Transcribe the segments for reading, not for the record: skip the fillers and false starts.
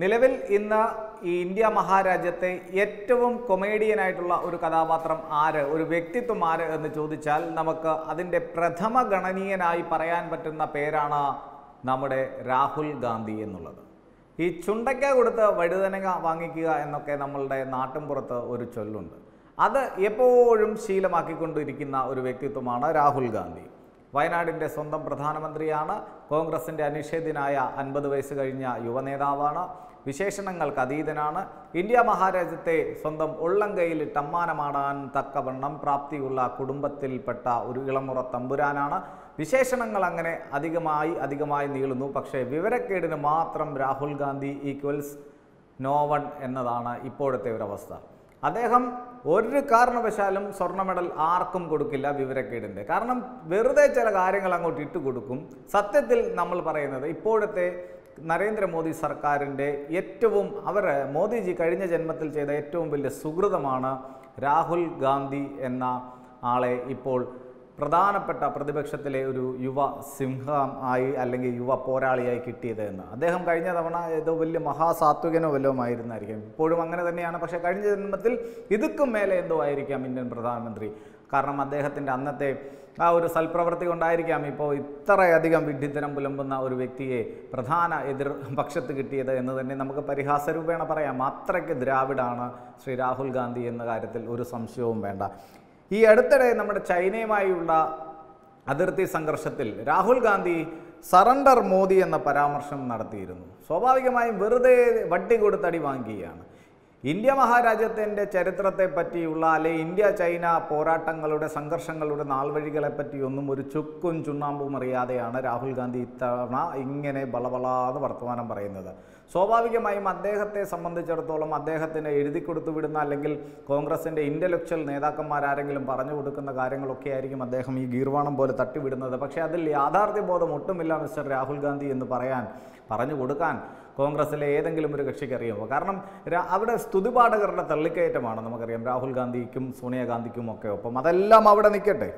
നിലവിൽ ഇന്ന് ഈ ഇന്ത്യ മഹാരാജ്യത്തെ ഏറ്റവും കൊമേഡിയൻ ആയിട്ടുള്ള ഒരു കഥാപാത്രം ആര്, ഒരു വ്യക്തിത്വം ആര് എന്ന് ചോദിച്ചാൽ നമുക്ക് അതിൻ്റെ പ്രഥമ ഗണനീയനായി പറയാൻ പറ്റുന്ന പേരാണ് നമ്മുടെ രാഹുൽ ഗാന്ധി എന്നുള്ളത്. ഈ ചുണ്ടയ്ക്ക കൊടുത്ത് വഴുതനങ്ങ വാങ്ങിക്കുക എന്നൊക്കെ നമ്മളുടെ നാട്ടിൻപുറത്ത് ഒരു ചൊല്ലുണ്ട്. അത് എപ്പോഴും ശീലമാക്കിക്കൊണ്ടിരിക്കുന്ന ഒരു വ്യക്തിത്വമാണ് രാഹുൽ ഗാന്ധി. വയനാടിൻ്റെ സ്വന്തം പ്രധാനമന്ത്രിയാണ്, കോൺഗ്രസിൻ്റെ അനിഷേധ്യനായ 50 വയസ്സ് കഴിഞ്ഞ യുവനേതാവാണ്, വിശേഷണങ്ങൾക്ക് അതീതനാണ്, ഇന്ത്യ മഹാരാജ്യത്തെ സ്വന്തം ഉള്ളംകൈയിൽ ടമ്മാനമാടാൻ തക്കവണ്ണം പ്രാപ്തിയുള്ള കുടുംബത്തിൽപ്പെട്ട ഒരു ഇളമുറ തമ്പുരാനാണ്. വിശേഷണങ്ങൾ അങ്ങനെ അധികമായി നീളുന്നു. പക്ഷേ വിവരക്കേടിന് മാത്രം Rahul Gandhi equals no one എന്നതാണ് ഇപ്പോഴത്തെ ഒരവസ്ഥ. അദ്ദേഹം ഒരു കാരണവശാലും സ്വർണ്ണ മെഡൽ ആർക്കും കൊടുക്കില്ല വിവരക്കേടിൻ്റെ. കാരണം വെറുതെ ചില കാര്യങ്ങൾ അങ്ങോട്ട് ഇട്ട് കൊടുക്കും. സത്യത്തിൽ നമ്മൾ പറയുന്നത് ഇപ്പോഴത്തെ നരേന്ദ്രമോദി സർക്കാരിൻ്റെ ഏറ്റവും മോദിജി കഴിഞ്ഞ ജന്മത്തിൽ ചെയ്ത ഏറ്റവും വലിയ സുഹൃതമാണ് രാഹുൽ ഗാന്ധി എന്ന ആളെ ഇപ്പോൾ പ്രധാനപ്പെട്ട പ്രതിപക്ഷത്തിലെ ഒരു യുവ സിംഹം ആയി അല്ലെങ്കിൽ യുവ പോരാളിയായി കിട്ടിയത് എന്ന്. അദ്ദേഹം കഴിഞ്ഞ തവണ ഏതോ വലിയ മഹാസാത്വികനോ വല്ലതും ആയിരുന്നായിരിക്കും, ഇപ്പോഴും അങ്ങനെ തന്നെയാണ്. പക്ഷേ കഴിഞ്ഞ ജന്മത്തിൽ ഇതുക്കും മേലെ എന്തോ ആയിരിക്കാം ഇന്ത്യൻ പ്രധാനമന്ത്രി. കാരണം അദ്ദേഹത്തിൻ്റെ അന്നത്തെ ആ ഒരു സൽപ്രവൃത്തി കൊണ്ടായിരിക്കാം ഇപ്പോൾ ഇത്രയധികം വിഡ്ഢിത്തരം പുലമ്പുന്ന ഒരു വ്യക്തിയെ പ്രധാന എതിർ പക്ഷത്ത് കിട്ടിയത് എന്ന് തന്നെ നമുക്ക് പരിഹാസരൂപേണ പറയാം. അത്രയ്ക്ക് ദ്രാവിഡാണ് ശ്രീ രാഹുൽ ഗാന്ധി എന്ന കാര്യത്തിൽ ഒരു സംശയവും വേണ്ട. ഈ അടുത്തിടെ നമ്മുടെ ചൈനയുമായുള്ള അതിർത്തി സംഘർഷത്തിൽ രാഹുൽ ഗാന്ധി സറണ്ടർ മോദി എന്ന പരാമർശം നടത്തിയിരുന്നു. സ്വാഭാവികമായും വെറുതെ വട്ടി കൊടുത്തടി വാങ്ങിക്കുകയാണ്. ഇന്ത്യ മഹാരാജ്യത്തിൻ്റെ ചരിത്രത്തെ പറ്റിയുള്ള അല്ലെങ്കിൽ ഇന്ത്യ ചൈന പോരാട്ടങ്ങളുടെ സംഘർഷങ്ങളുടെ നാൾവഴികളെ പറ്റിയൊന്നും ഒരു ചുക്കും ചുണ്ണാമ്പും അറിയാതെയാണ് രാഹുൽ ഗാന്ധി ഇത്തവണ ഇങ്ങനെ ബളബളാന്ന് വർത്തമാനം പറയുന്നത്. സ്വാഭാവികമായും അദ്ദേഹത്തെ സംബന്ധിച്ചിടത്തോളം അദ്ദേഹത്തിന് എഴുതി കൊടുത്തുവിടുന്ന അല്ലെങ്കിൽ കോൺഗ്രസിൻ്റെ ഇൻ്റലക്ച്വൽ നേതാക്കന്മാരാരെങ്കിലും പറഞ്ഞു കൊടുക്കുന്ന കാര്യങ്ങളൊക്കെ ആയിരിക്കും അദ്ദേഹം ഈ ഗീർവാണം പോലെ തട്ടിവിടുന്നത്. പക്ഷേ അതിൽ യാഥാർത്ഥ്യബോധം ഒട്ടുമില്ല മിസ്റ്റർ രാഹുൽ ഗാന്ധി എന്ന് പറഞ്ഞു കൊടുക്കാൻ കോൺഗ്രസിലെ ഏതെങ്കിലും ഒരു കക്ഷിക്ക് അറിയുമോ? കാരണം അവിടെ സ്തുതിപാഠകരുടെ തള്ളിക്കയറ്റമാണ്. നമുക്കറിയാം രാഹുൽ ഗാന്ധിക്കും സോണിയാഗാന്ധിക്കും ഒക്കെ ഒപ്പം. അതെല്ലാം അവിടെ നിൽക്കട്ടെ,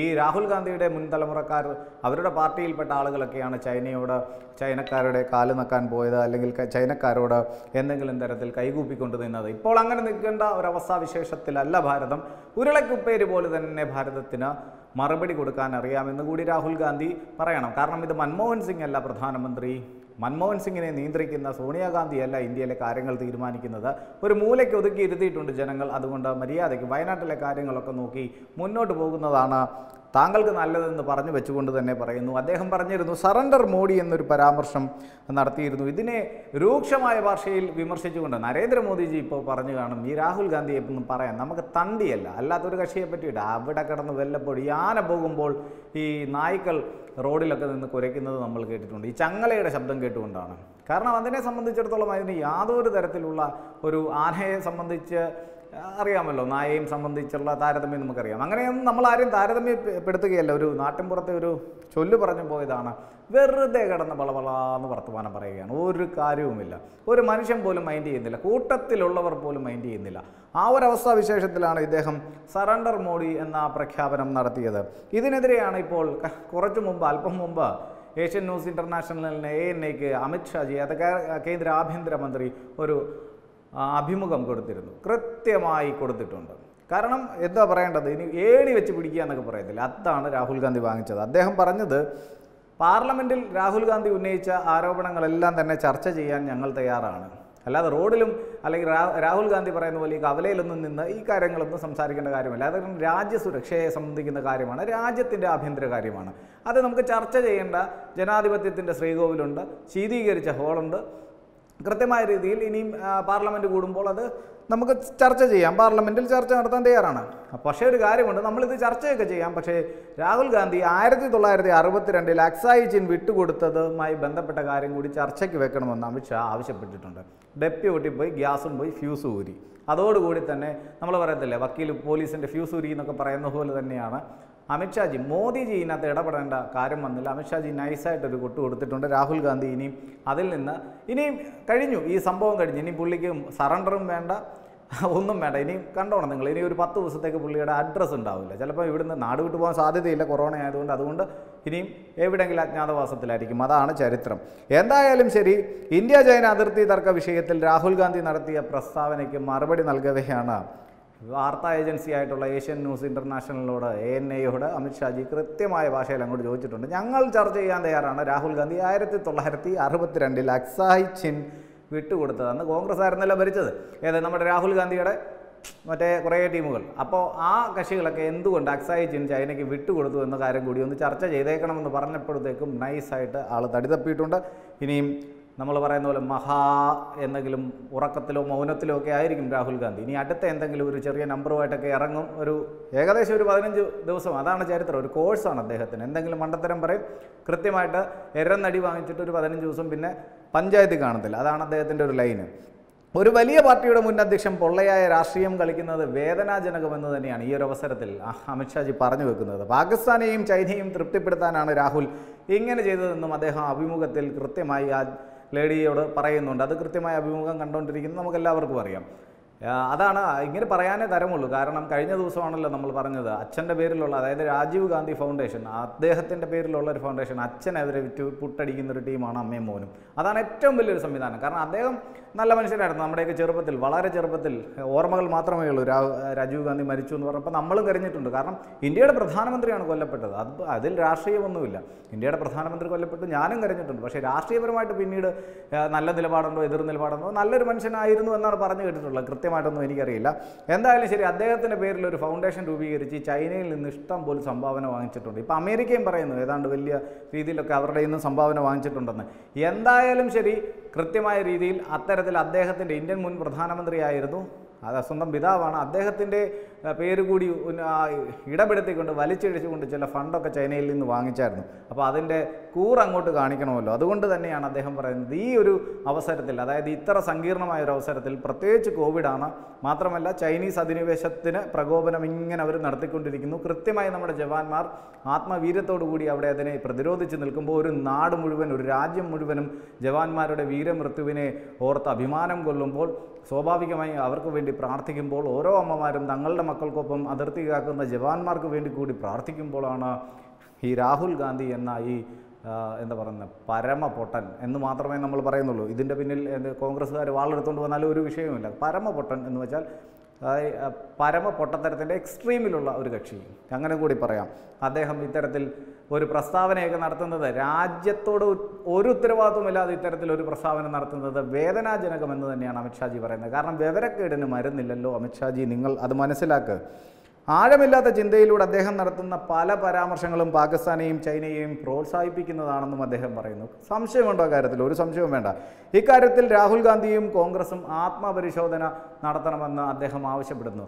ഈ രാഹുൽ ഗാന്ധിയുടെ മുൻതലമുറക്കാർ അവരുടെ പാർട്ടിയിൽപ്പെട്ട ആളുകളൊക്കെയാണ് ചൈനക്കാരുടെ കാല് നക്കാൻ പോയത് അല്ലെങ്കിൽ ചൈനക്കാരോട് എന്തെങ്കിലും തരത്തിൽ കൈകൂപ്പിക്കൊണ്ട് നിന്നത്. ഇപ്പോൾ അങ്ങനെ നിൽക്കേണ്ട ഒരവസ്ഥാ വിശേഷത്തിലല്ല ഭാരതം. ഉരുളക്കുപ്പേര് പോലെ തന്നെ ഭാരതത്തിന് മറുപടി കൊടുക്കാൻ അറിയാമെന്ന് കൂടി രാഹുൽ ഗാന്ധി പറയണം. കാരണം ഇത് മൻമോഹൻ സിംഗ് അല്ല പ്രധാനമന്ത്രി, മൻമോഹൻ സിംഗിനെ നിയന്ത്രിക്കുന്ന സോണിയാഗാന്ധിയല്ല ഇന്ത്യയിലെ കാര്യങ്ങൾ തീരുമാനിക്കുന്നത്. ഒരു മൂലയ്ക്ക് ഒതുക്കി ഇരുത്തിയിട്ടുണ്ട് ജനങ്ങൾ. അതുകൊണ്ട് മര്യാദയ്ക്ക് വയനാട്ടിലെ കാര്യങ്ങളൊക്കെ നോക്കി മുന്നോട്ട് പോകുന്നതാണ് താങ്കൾക്ക് നല്ലതെന്ന് പറഞ്ഞു വെച്ചുകൊണ്ട് തന്നെ പറയുന്നു. അദ്ദേഹം പറഞ്ഞിരുന്നു സറണ്ടർ മോഡി എന്നൊരു പരാമർശം നടത്തിയിരുന്നു. ഇതിനെ രൂക്ഷമായ ഭാഷയിൽ വിമർശിച്ചുകൊണ്ട് നരേന്ദ്രമോദിജി ഇപ്പോൾ പറഞ്ഞു കാണും ഈ രാഹുൽ ഗാന്ധിയെ ഒന്നും പറയാൻ നമുക്ക് തണ്ടിയല്ല അല്ലാത്തൊരു കക്ഷിയെ പറ്റിയിട്ട് അവിടെ കിടന്ന് വല്ലപ്പോൾ ഈ ആന പോകുമ്പോൾ ഈ നായ്ക്കൾ റോഡിലൊക്കെ നിന്ന് കുരയ്ക്കുന്നത് നമ്മൾ കേട്ടിട്ടുണ്ട്, ഈ ചങ്ങലയുടെ ശബ്ദം കേട്ടുകൊണ്ടാണ്. കാരണം അതിനെ സംബന്ധിച്ചിടത്തോളം അതിന് യാതൊരു തരത്തിലുള്ള ഒരു ആനയെ സംബന്ധിച്ച് അറിയാമല്ലോ, നായയും സംബന്ധിച്ചുള്ള താരതമ്യം നമുക്കറിയാം. അങ്ങനെയൊന്നും നമ്മൾ ആരെയും താരതമ്യപ്പെടുത്തുകയല്ല. ഒരു നാട്ടിൻപുറത്തെ ഒരു ചൊല്ല് പറഞ്ഞു പോയതാണ്, വെറുതെ കിടന്ന് ബളബളാന്ന് വർത്തമാനം പറയുകയാണ്, ഒരു കാര്യവുമില്ല, ഒരു മനുഷ്യൻ പോലും മൈൻഡ് ചെയ്യുന്നില്ല, കൂട്ടത്തിലുള്ളവർ പോലും മൈൻഡ് ചെയ്യുന്നില്ല. ആ ഒരവസ്ഥാ വിശേഷത്തിലാണ് ഇദ്ദേഹം സറണ്ടർ മോഡി എന്ന പ്രഖ്യാപനം നടത്തിയത്. ഇതിനെതിരെയാണ് ഇപ്പോൾ അല്പം മുമ്പ് ഏഷ്യൻ ന്യൂസ് ഇൻ്റർനാഷണലിന് ANIക്ക് അമിത്ഷാജി, അത് കേന്ദ്ര ആഭ്യന്തരമന്ത്രി, ഒരു അഭിമുഖം കൊടുത്തിരുന്നു. കൃത്യമായി കൊടുത്തിട്ടുണ്ട്. കാരണം എന്താ പറയേണ്ടത്, ഇനി ഏണി വെച്ച് പിടിക്കുക എന്നൊക്കെ പറയത്തില്ല, അതാണ് രാഹുൽ ഗാന്ധി വാങ്ങിച്ചത്. അദ്ദേഹം പറഞ്ഞത് പാർലമെൻറ്റിൽ രാഹുൽ ഗാന്ധി ഉന്നയിച്ച ആരോപണങ്ങളെല്ലാം തന്നെ ചർച്ച ചെയ്യാൻ ഞങ്ങൾ തയ്യാറാണ്, അല്ലാതെ റോഡിലും അല്ലെങ്കിൽ രാഹുൽ ഗാന്ധി പറയുന്ന പോലെ ഈ കവലയിലൊന്നും നിന്ന് ഈ കാര്യങ്ങളൊന്നും സംസാരിക്കേണ്ട കാര്യമല്ല. അത് രാജ്യസുരക്ഷയെ സംബന്ധിക്കുന്ന കാര്യമാണ്, രാജ്യത്തിൻ്റെ ആഭ്യന്തര കാര്യമാണ്. അത് നമുക്ക് ചർച്ച ചെയ്യേണ്ട ജനാധിപത്യത്തിൻ്റെ ശ്രീകോവിലുണ്ട്, ശീതീകരിച്ച ഹോളുണ്ട്, കൃത്യമായ രീതിയിൽ ഇനിയും പാർലമെൻറ്റ് കൂടുമ്പോൾ അത് നമുക്ക് ചർച്ച ചെയ്യാം, പാർലമെൻറ്റിൽ ചർച്ച നടത്താൻ തയ്യാറാണ്. പക്ഷേ ഒരു കാര്യമുണ്ട്, നമ്മളിത് ചർച്ചയൊക്കെ ചെയ്യാം, പക്ഷേ രാഹുൽ ഗാന്ധി 1962 അക്സായി ചിൻ വിട്ടുകൊടുത്തതുമായി ബന്ധപ്പെട്ട കാര്യം കൂടി ചർച്ചയ്ക്ക് വെക്കണമെന്ന് അമിത്ഷാ ആവശ്യപ്പെട്ടിട്ടുണ്ട്. ഡെപ്പി ഓട്ടിപ്പോയി ഗ്യാസും പോയി ഫ്യൂസ് ഊരി. അതോടുകൂടി തന്നെ നമ്മൾ പറയത്തില്ലേ വക്കീൽ പോലീസിൻ്റെ ഫ്യൂസ് ഊരി എന്നൊക്കെ പറയുന്ന പോലെ തന്നെയാണ് അമിത്ഷാജി. മോദിജി ഇതിനകത്ത് ഇടപെടേണ്ട കാര്യം വന്നില്ല, അമിത്ഷാജി നൈസായിട്ടൊരു കൊട്ടു കൊടുത്തിട്ടുണ്ട്. രാഹുൽ ഗാന്ധി ഇനിയും അതിൽ നിന്ന് ഇനിയും കഴിഞ്ഞു, ഈ സംഭവം കഴിഞ്ഞു, ഇനി പുള്ളിക്ക് സറണ്ടറും വേണ്ട ഒന്നും വേണ്ട, ഇനി കണ്ടോണം നിങ്ങൾ. ഇനി ഒരു 10 ദിവസത്തേക്ക് പുള്ളിയുടെ അഡ്രസ്സ് ഉണ്ടാവില്ല. ചിലപ്പോൾ ഇവിടുന്ന് നാട് വിട്ടു പോകാൻ സാധ്യതയില്ല, കൊറോണ ആയതുകൊണ്ട്. അതുകൊണ്ട് ഇനിയും എവിടെയെങ്കിലും അജ്ഞാതവാസത്തിലായിരിക്കും. അതാണ് ചരിത്രം. എന്തായാലും ശരി, ഇന്ത്യ ചൈന അതിർത്തി തർക്ക വിഷയത്തിൽ രാഹുൽ ഗാന്ധി നടത്തിയ പ്രസ്താവനയ്ക്ക് മറുപടി നൽകുകയാണ് വാർത്താ ഏജൻസിയായിട്ടുള്ള ഏഷ്യൻ ന്യൂസ് ഇൻ്റർനാഷണലിനോട്, ANAയോട് അമിത്ഷാജി കൃത്യമായ ഭാഷയിൽ അങ്ങോട്ട് ചോദിച്ചിട്ടുണ്ട്. ഞങ്ങൾ ചർച്ച ചെയ്യാൻ തയ്യാറാണ്. രാഹുൽ ഗാന്ധി 1962 അക്സായി ചിൻ വിട്ടുകൊടുത്തതെന്ന് കോൺഗ്രസ് ആയിരുന്നല്ലോ ഭരിച്ചത്, ഏത് നമ്മുടെ രാഹുൽ ഗാന്ധിയുടെ മറ്റേ കുറേ ടീമുകൾ. അപ്പോൾ ആ കക്ഷികളൊക്കെ എന്തുകൊണ്ട് അക്സായി ചിൻ ചൈനയ്ക്ക് വിട്ടുകൊടുത്തു എന്ന കാര്യം കൂടി ഒന്ന് ചർച്ച ചെയ്തേക്കണമെന്ന് പറഞ്ഞപ്പോഴത്തേക്കും നൈസായിട്ട് ആൾ തടി തപ്പിയിട്ടുണ്ട്. ഇനിയും നമ്മൾ പറയുന്ന പോലെ മഹാ എന്തെങ്കിലും ഉറക്കത്തിലോ മൗനത്തിലോ ഒക്കെ ആയിരിക്കും രാഹുൽ ഗാന്ധി. ഇനി അടുത്ത എന്തെങ്കിലും ഒരു ചെറിയ നമ്പറുമായിട്ടൊക്കെ ഇറങ്ങും. ഒരു ഏകദേശം ഒരു 15 ദിവസം, അതാണ് ചരിത്രം. ഒരു കോഴ്സാണ് അദ്ദേഹത്തിന്. എന്തെങ്കിലും മണ്ടത്തരം പറയും, കൃത്യമായിട്ട് എരന്നടി വാങ്ങിച്ചിട്ട് ഒരു 15 ദിവസം പിന്നെ പഞ്ചായത്ത് കാണത്തില്ല. അതാണ് അദ്ദേഹത്തിൻ്റെ ഒരു ലൈന്. ഒരു വലിയ പാർട്ടിയുടെ മുൻ അധ്യക്ഷൻ പൊള്ളയായ രാഷ്ട്രീയം കളിക്കുന്നത് വേദനാജനകമെന്ന് തന്നെയാണ് ഈ ഒരു അവസരത്തിൽ അമിത്ഷാജി പറഞ്ഞു വെക്കുന്നത്. പാകിസ്ഥാനെയും ചൈനയെയും തൃപ്തിപ്പെടുത്താനാണ് രാഹുൽ ഇങ്ങനെ ചെയ്തതെന്നും അദ്ദേഹം അഭിമുഖത്തിൽ കൃത്യമായി ആ ലേഡിയോട് പറയുന്നുണ്ട്. അത് കൃത്യമായ അഭിമുഖം കണ്ടുകൊണ്ടിരിക്കുന്നത് നമുക്കെല്ലാവർക്കും അറിയാം. അതാണ് ഇങ്ങനെ പറയാനേ തരമുള്ളൂ. കാരണം കഴിഞ്ഞ ദിവസമാണല്ലോ നമ്മൾ പറഞ്ഞത്, അച്ഛൻ്റെ പേരിലുള്ള, അതായത് രാജീവ് ഗാന്ധി ഫൗണ്ടേഷൻ, അദ്ദേഹത്തിൻ്റെ പേരിലുള്ള ഒരു ഫൗണ്ടേഷൻ, അച്ഛൻ അവരെ വിറ്റ് പുട്ടടിക്കുന്നൊരു ടീമാണ് അമ്മയും മോനും. അതാണ് ഏറ്റവും വലിയൊരു സംവിധാനം. കാരണം അദ്ദേഹം നല്ല മനുഷ്യനായിരുന്നു. നമ്മുടെയൊക്കെ ചെറുപ്പത്തിൽ, വളരെ ചെറുപ്പത്തിൽ, ഓർമ്മകൾ മാത്രമേ ഉള്ളൂ രാജീവ് ഗാന്ധി മരിച്ചു എന്ന് പറഞ്ഞപ്പോൾ നമ്മളും കരഞ്ഞിട്ടുണ്ട്. കാരണം ഇന്ത്യയുടെ പ്രധാനമന്ത്രിയാണ് കൊല്ലപ്പെട്ടത്. അതിൽ രാഷ്ട്രീയമൊന്നുമില്ല. ഇന്ത്യയുടെ പ്രധാനമന്ത്രി കൊല്ലപ്പെട്ടു, ഞാനും കരഞ്ഞിട്ടുണ്ട്. പക്ഷേ രാഷ്ട്രീയപരമായിട്ട് പിന്നീട് നല്ല നിലപാടുണ്ടോ, എതിർ നിലപാടുണ്ടോ, നല്ലൊരു മനുഷ്യനായിരുന്നു എന്നാണ് പറഞ്ഞു കേട്ടിട്ടുള്ളത്. കൃത്യമായിട്ടൊന്നും എനിക്കറിയില്ല. എന്തായാലും ശരി, അദ്ദേഹത്തിൻ്റെ പേരിൽ ഒരു ഫൗണ്ടേഷൻ രൂപീകരിച്ച് ചൈനയിൽ നിന്ന് ഇഷ്ടം പോലെ സംഭാവന വാങ്ങിച്ചിട്ടുണ്ട്. ഇപ്പോൾ അമേരിക്കയും പറയുന്നു ഏതാണ്ട് വലിയ രീതിയിലൊക്കെ അവരുടെ ഇന്നും സംഭാവന വാങ്ങിച്ചിട്ടുണ്ടെന്ന്. എന്തായാലും ശരി, കൃത്യമായ രീതിയിൽ അത്തരത്തിൽ അദ്ദേഹത്തിൻ്റെ, ഇന്ത്യൻ മുൻ പ്രധാനമന്ത്രിയായിരുന്നു, അത് സ്വന്തം പിതാവാണ്, അദ്ദേഹത്തിൻ്റെ പേര് കൂടി ഇടപെടുത്തിക്കൊണ്ട് വലിച്ചിഴച്ചുകൊണ്ട് ചില ഫണ്ടൊക്കെ ചൈനയിൽ നിന്ന് വാങ്ങിച്ചായിരുന്നു. അപ്പോൾ അതിൻ്റെ കൂറങ്ങോട്ട് കാണിക്കണമല്ലോ. അതുകൊണ്ട് തന്നെയാണ് അദ്ദേഹം പറയുന്നത് ഈ ഒരു അവസരത്തിൽ, അതായത് ഇത്ര സങ്കീർണമായ ഒരു അവസരത്തിൽ, പ്രത്യേകിച്ച് കോവിഡാണ്, മാത്രമല്ല ചൈനീസ് അധിനിവേശത്തിന് പ്രകോപനം ഇങ്ങനെ അവർ നടത്തിക്കൊണ്ടിരിക്കുന്നു. കൃത്യമായി നമ്മുടെ ജവാന്മാർ ആത്മവീര്യത്തോടു കൂടി അവിടെ അതിനെ പ്രതിരോധിച്ച് നിൽക്കുമ്പോൾ ഒരു നാട് മുഴുവൻ, ഒരു രാജ്യം മുഴുവനും ജവാന്മാരുടെ വീരമൃത്യുവിനെ ഓർത്ത് അഭിമാനം കൊള്ളുമ്പോൾ, സ്വാഭാവികമായി അവർക്ക് വേണ്ടി പ്രാർത്ഥിക്കുമ്പോൾ, ഓരോ അമ്മമാരും തങ്ങളുടെ മക്കൾക്കൊപ്പം അതിർത്തി കാക്കുന്ന ജവാന്മാർക്ക് വേണ്ടി കൂടി പ്രാർത്ഥിക്കുമ്പോഴാണ് ഈ രാഹുൽ ഗാന്ധി എന്ന ഈ എന്താ പറയുന്നത് പരമപൊട്ടൻ എന്ന് മാത്രമേ നമ്മൾ പറയുന്നുള്ളൂ. ഇതിൻ്റെ പിന്നിൽ കോൺഗ്രസ്സുകാർ വാളെടുത്തുകൊണ്ട് വന്നാലും ഒരു വിഷയവുമില്ല. പരമപൊട്ടൻ എന്ന് വെച്ചാൽ പരമപൊട്ടത്തരത്തിൻ്റെ എക്സ്ട്രീമിലുള്ള ഒരു കക്ഷി, അങ്ങനെ കൂടി പറയാം. അദ്ദേഹം ഇത്തരത്തിൽ ഒരു പ്രസ്താവനയൊക്കെ നടത്തുന്നത്, രാജ്യത്തോട് ഒരു ഉത്തരവാദിത്വമില്ലാതെ ഇത്തരത്തിലൊരു പ്രസ്താവന നടത്തുന്നത് വേദനാജനകമെന്ന് തന്നെയാണ് അമിത്ഷാജി പറയുന്നത്. കാരണം വിവരക്കേടിന് മരുന്നില്ലല്ലോ അമിത്ഷാജി, നിങ്ങൾ അത് മനസ്സിലാക്കുക. ആഴമില്ലാത്ത ചിന്തയിലൂടെ അദ്ദേഹം നടത്തുന്ന പല പരാമർശങ്ങളും പാകിസ്ഥാനെയും ചൈനയെയും പ്രോത്സാഹിപ്പിക്കുന്നതാണെന്നും അദ്ദേഹം പറയുന്നു. സംശയമുണ്ടോ കാര്യത്തിൽ? ഒരു സംശയവും വേണ്ട. ഇക്കാര്യത്തിൽ രാഹുൽ ഗാന്ധിയും കോൺഗ്രസും ആത്മപരിശോധന നടത്തണമെന്ന് അദ്ദേഹം ആവശ്യപ്പെടുന്നു.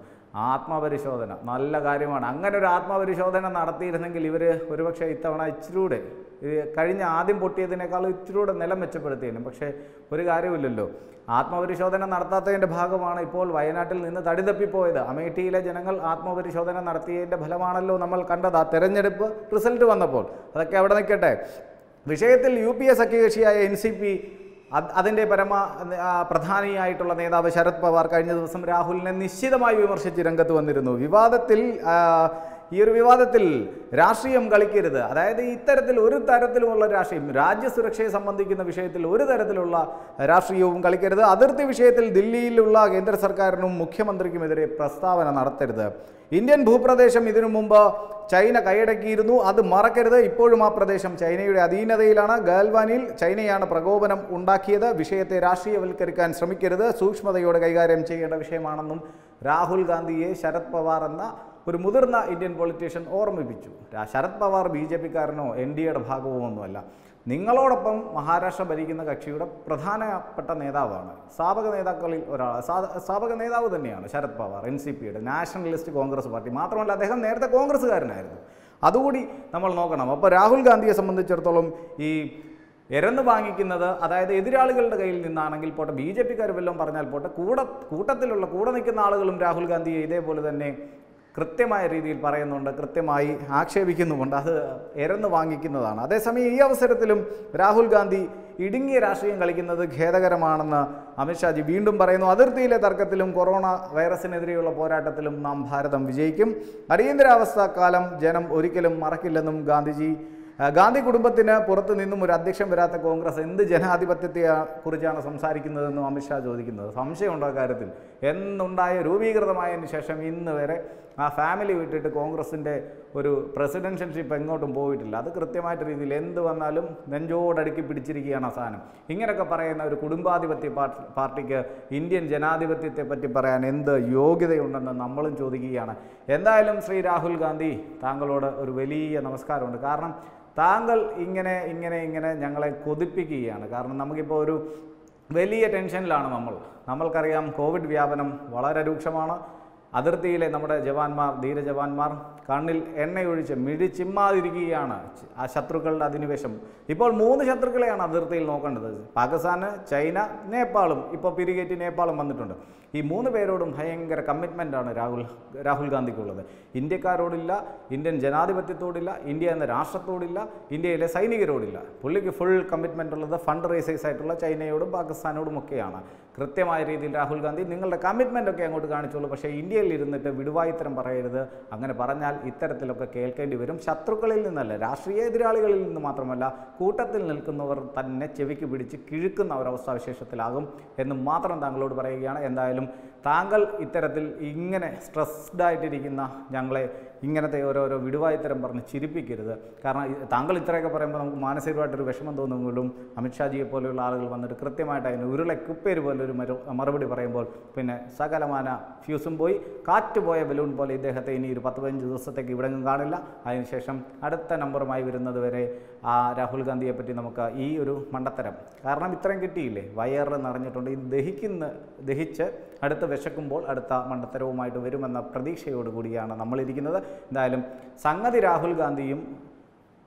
ആത്മപരിശോധന നല്ല കാര്യമാണ്. അങ്ങനെ ഒരു ആത്മപരിശോധന നടത്തിയിരുന്നെങ്കിൽ ഇവർ ഒരുപക്ഷെ ഇത്തവണ ഇച്ചിരൂടെ, കഴിഞ്ഞ ആദ്യം പൊട്ടിയതിനേക്കാൾ ഇച്ചിരൂടെ നിലം മെച്ചപ്പെടുത്തിയേനും. പക്ഷേ ഒരു കാര്യമില്ലല്ലോ. ആത്മപരിശോധന നടത്താത്തതിൻ്റെ ഭാഗമാണ് ഇപ്പോൾ വയനാട്ടിൽ നിന്ന് തടിതപ്പിപ്പോയത്. അമേഠിയിലെ ജനങ്ങൾ ആത്മപരിശോധന നടത്തിയതിൻ്റെ ഫലമാണല്ലോ നമ്മൾ കണ്ടത് ആ തെരഞ്ഞെടുപ്പ് റിസൾട്ട് വന്നപ്പോൾ. അതൊക്കെ അവിടെ നിൽക്കട്ടെ. വിഷയത്തിൽ UPA സഖ്യകക്ഷിയായ NCP അതിൻ്റെ പ്രധാനിയായിട്ടുള്ള നേതാവ് ശരത് പവാർ കഴിഞ്ഞ ദിവസം രാഹുലിനെ നിശ്ചിതമായി വിമർശിച്ച് രംഗത്ത് വന്നിരുന്നു. ഈ ഒരു വിവാദത്തിൽ രാഷ്ട്രീയം കളിക്കരുത്, അതായത് ഇത്തരത്തിൽ ഒരു തരത്തിലുമുള്ള രാഷ്ട്രീയം, രാജ്യസുരക്ഷയെ സംബന്ധിക്കുന്ന വിഷയത്തിൽ ഒരു തരത്തിലുള്ള രാഷ്ട്രീയവും കളിക്കരുത്, അതിർത്തി വിഷയത്തിൽ ദില്ലിയിലുള്ള കേന്ദ്ര സർക്കാരിനും മുഖ്യമന്ത്രിക്കുമെതിരെ പ്രസ്താവന നടത്തരുത്, ഇന്ത്യൻ ഭൂപ്രദേശം ഇതിനു മുമ്പ് ചൈന കൈയടക്കിയിരുന്നു, അത് മറക്കരുത്, ഇപ്പോഴും ആ പ്രദേശം ചൈനയുടെ അധീനതയിലാണ്, ഗാൽവാനിൽ ചൈനയാണ് പ്രകോപനം ഉണ്ടാക്കിയത്, വിഷയത്തെ രാഷ്ട്രീയവൽക്കരിക്കാൻ ശ്രമിക്കരുത്, സൂക്ഷ്മതയോടെ കൈകാര്യം ചെയ്യേണ്ട വിഷയമാണെന്നും രാഹുൽ ഗാന്ധിയെ ശരത് പവാർ എന്ന ഒരു മുതിർന്ന ഇന്ത്യൻ പൊളിറ്റീഷ്യൻ ഓർമ്മിപ്പിച്ചു. ശരത് പവാർ BJPക്കാരനോ NDAയുടെ ഭാഗമോ ഒന്നുമല്ല. നിങ്ങളോടൊപ്പം മഹാരാഷ്ട്ര ഭരിക്കുന്ന കക്ഷിയുടെ പ്രധാനപ്പെട്ട നേതാവാണ്, സ്ഥാപക നേതാക്കളിൽ ഒരാൾ, സ്ഥാപക നേതാവ് തന്നെയാണ് ശരത് പവാർ, NCPയുടെ, നാഷണലിസ്റ്റ് കോൺഗ്രസ് പാർട്ടി. മാത്രമല്ല അദ്ദേഹം നേരത്തെ കോൺഗ്രസ്സുകാരനായിരുന്നു. അതുകൂടി നമ്മൾ നോക്കണം. അപ്പോൾ രാഹുൽ ഗാന്ധിയെ സംബന്ധിച്ചിടത്തോളം ഈ എരന്ന് വാങ്ങിക്കുന്നത്, അതായത് എതിരാളികളുടെ കയ്യിൽ നിന്നാണെങ്കിൽ പോട്ടെ, BJPക്കാർ വല്ലതും പറഞ്ഞാൽ പോട്ടെ, കൂടെ നിൽക്കുന്ന ആളുകളും രാഹുൽ ഗാന്ധിയെ ഇതേപോലെ തന്നെ കൃത്യമായ രീതിയിൽ പറയുന്നുണ്ട്, കൃത്യമായി ആക്ഷേപിക്കുന്നുമുണ്ട്. അത് എരന്ന് വാങ്ങിക്കുന്നതാണ്. അതേസമയം ഈ അവസരത്തിലും രാഹുൽ ഗാന്ധി ഇടുങ്ങിയ രാഷ്ട്രീയം കളിക്കുന്നത് ഖേദകരമാണെന്ന് അമിത്ഷാജി വീണ്ടും പറയുന്നു. അതിർത്തിയിലെ തർക്കത്തിലും കൊറോണ വൈറസിനെതിരെയുള്ള പോരാട്ടത്തിലും നാം ഭാരതം വിജയിക്കും. അടിയന്തരാവസ്ഥ കാലം ജനം ഒരിക്കലും മറക്കില്ലെന്നും ഗാന്ധി കുടുംബത്തിന് പുറത്തു നിന്നും ഒരു അധ്യക്ഷൻ വരാത്ത കോൺഗ്രസ് എന്ത് ജനാധിപത്യത്തെക്കുറിച്ചാണ് സംസാരിക്കുന്നതെന്നും അമിത്ഷാ ചോദിക്കുന്നത്. സംശയമുണ്ടോ കാര്യത്തിൽ? എന്നുണ്ടായ രൂപീകൃതമായതിനു ശേഷം ഇന്ന് വരെ ആ ഫാമിലി വിട്ടിട്ട് കോൺഗ്രസിൻ്റെ ഒരു പ്രസിഡൻഷ്യൽഷിപ്പ് എങ്ങോട്ടും പോയിട്ടില്ല. അത് കൃത്യമായിട്ട് രീതിയിൽ എന്ത് വന്നാലും നെഞ്ചോടടുക്കി പിടിച്ചിരിക്കുകയാണ് സാധനം. ഇങ്ങനെയൊക്കെ പറയുന്ന ഒരു കുടുംബാധിപത്യ പാർട്ടിക്ക് ഇന്ത്യൻ ജനാധിപത്യത്തെ പറ്റി പറയാൻ എന്ത് യോഗ്യതയുണ്ടെന്ന് നമ്മളും ചോദിക്കുകയാണ്. എന്തായാലും ശ്രീ രാഹുൽ ഗാന്ധി, താങ്കളോട് ഒരു വലിയ നമസ്കാരമുണ്ട്. കാരണം താങ്കൾ ഇങ്ങനെ ഞങ്ങളെ കൊതിപ്പിക്കുകയാണ്. കാരണം നമുക്കിപ്പോൾ ഒരു വലിയ ടെൻഷനിലാണ് നമ്മൾക്കറിയാം കോവിഡ് വ്യാപനം വളരെ രൂക്ഷമാണ്. അതിർത്തിയിലെ നമ്മുടെ ജവാന്മാർ, ധീരജവാന്മാർ കണ്ണിൽ എണ്ണയൊഴിച്ച് മിഴിച്ചിമ്മാതിരിക്കുകയാണ് ആ ശത്രുക്കളുടെ അധിനിവേശം. ഇപ്പോൾ 3 ശത്രുക്കളെയാണ് അതിർത്തിയിൽ നോക്കേണ്ടത്. പാകിസ്ഥാന്, ചൈന, നേപ്പാളും. ഇപ്പോൾ പിരികേറ്റ് നേപ്പാളും വന്നിട്ടുണ്ട്. ഈ 3 പേരോടും ഭയങ്കര കമ്മിറ്റ്മെൻറ്റാണ് രാഹുൽ ഗാന്ധിക്കുള്ളത്. ഇന്ത്യക്കാരോടില്ല, ഇന്ത്യൻ ജനാധിപത്യത്തോടില്ല, ഇന്ത്യ എന്ന രാഷ്ട്രത്തോടില്ല, ഇന്ത്യയിലെ സൈനികരോടില്ല. പുള്ളിക്ക് ഫുൾ കമ്മിറ്റ്മെൻ്റ് ഉള്ളത് ഫണ്ട് റേസേഴ്സ് ആയിട്ടുള്ള ചൈനയോടും പാകിസ്ഥാനോടും ഒക്കെയാണ്. കൃത്യമായ രീതിയിൽ രാഹുൽ ഗാന്ധി നിങ്ങളുടെ കമ്മിറ്റ്മെൻ്റ് ഒക്കെ അങ്ങോട്ട് കാണിച്ചോളൂ, പക്ഷേ ഇന്ത്യയിൽ ഇരുന്നിട്ട് വിടുവായിത്തരം പറയരുത്. അങ്ങനെ പറഞ്ഞാൽ ഇത്തരത്തിലൊക്കെ കേൾക്കേണ്ടി വരും. ശത്രുക്കളിൽ നിന്നല്ല, രാഷ്ട്രീയ എതിരാളികളിൽ നിന്ന് മാത്രമല്ല, കൂട്ടത്തിൽ നിൽക്കുന്നവർ തന്നെ ചെവിക്ക് പിടിച്ച് കിഴുക്കുന്ന ഒരവസ്ഥാ വിശേഷത്തിലാകും എന്ന് മാത്രം താങ്കളോട് പറയുകയാണ്. എന്തായാലും താങ്കൾ ഇത്തരത്തിൽ ഇങ്ങനെ സ്ട്രെസ്ഡായിട്ടിരിക്കുന്ന ഞങ്ങളെ ഇങ്ങനത്തെ ഓരോരോ വിടുവായിത്തരം പറഞ്ഞ് ചിരിപ്പിക്കരുത്. കാരണം താങ്കൾ ഇത്രയൊക്കെ പറയുമ്പോൾ നമുക്ക് മാനസികമായിട്ടൊരു വിഷമം തോന്നുമെങ്കിലും അമിത്ഷാജിയെ പോലെയുള്ള ആളുകൾ വന്നിട്ട് കൃത്യമായിട്ട് അതിന് ഉരുളക്കുപ്പേര് പോലൊരു മറുപടി പറയുമ്പോൾ പിന്നെ സകലമാന ഫ്യൂസും പോയി കാറ്റുപോയ ബലൂൺ പോലെ ഇദ്ദേഹത്തെ ഇനി ഒരു 10-15 ദിവസത്തേക്ക് ഇവിടെങ്ങും കാണില്ല. അതിനുശേഷം അടുത്ത നമ്പറുമായി വരുന്നത് വരെ ആ രാഹുൽ ഗാന്ധിയെ പറ്റി നമുക്ക് ഈ ഒരു മണ്ടത്തരം, കാരണം ഇത്രയും കിട്ടിയില്ലേ, വയറ് നിറഞ്ഞിട്ടുണ്ട്, ഇത് ദഹിച്ച് അടുത്ത വിശക്കുമ്പോൾ അടുത്ത മണ്ടത്തരവുമായിട്ട് വരുമെന്ന പ്രതീക്ഷയോടുകൂടിയാണ് നമ്മളിരിക്കുന്നത്. എന്തായാലും സംഗതി രാഹുൽ ഗാന്ധിയും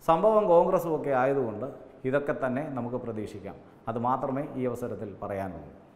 സംഭവം കോൺഗ്രസും ഒക്കെ ആയതുകൊണ്ട് ഇതൊക്കെ തന്നെ നമുക്ക് പ്രതീക്ഷിക്കാം. അതുമാത്രമേ ഈ അവസരത്തിൽ പറയാനുള്ളൂ.